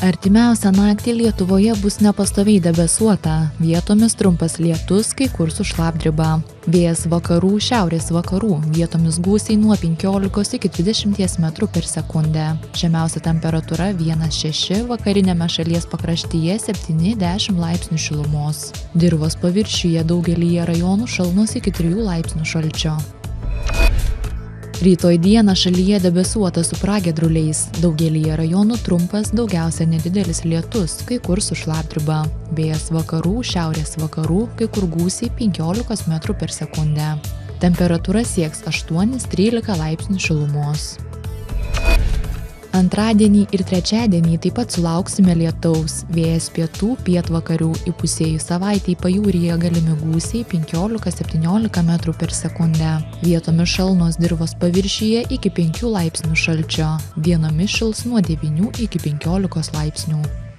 Artimiausią naktį Lietuvoje bus nepastoviai debesuota, vietomis trumpas lietus, kai kur su šlapdriba. Vėjas vakarų, šiaurės vakarų, vietomis gūsiai nuo 15 iki 20 metrų per sekundę. Žemiausia temperatūra 1–6, vakariniame šalies pakraštyje 7–10 laipsnių šilumos. Dirvos paviršiuje daugelyje rajonų šalnos iki 3 laipsnių šalčio. Rytoj dieną šalyje debesuota su pragiedruliais, daugelyje rajonų trumpas, daugiausia nedidelis lietus, kai kur su šlapdriba. Vėjas vakarų, šiaurės vakarų, kai kur gūsiai 15 metrų per sekundę. Temperatūra sieks 8–13 laipsnių šilumos. Antradienį ir trečiadienį taip pat sulauksime lietaus, vėjas pietų, pietvakarių, įpusėjų savaitėj pajūryje galimi gūsiai 15–17 metrų per sekundę. Vietomis šalnos dirvos paviršyje iki 5 laipsnių šalčio, dienomis šils nuo 9 iki 15 laipsnių.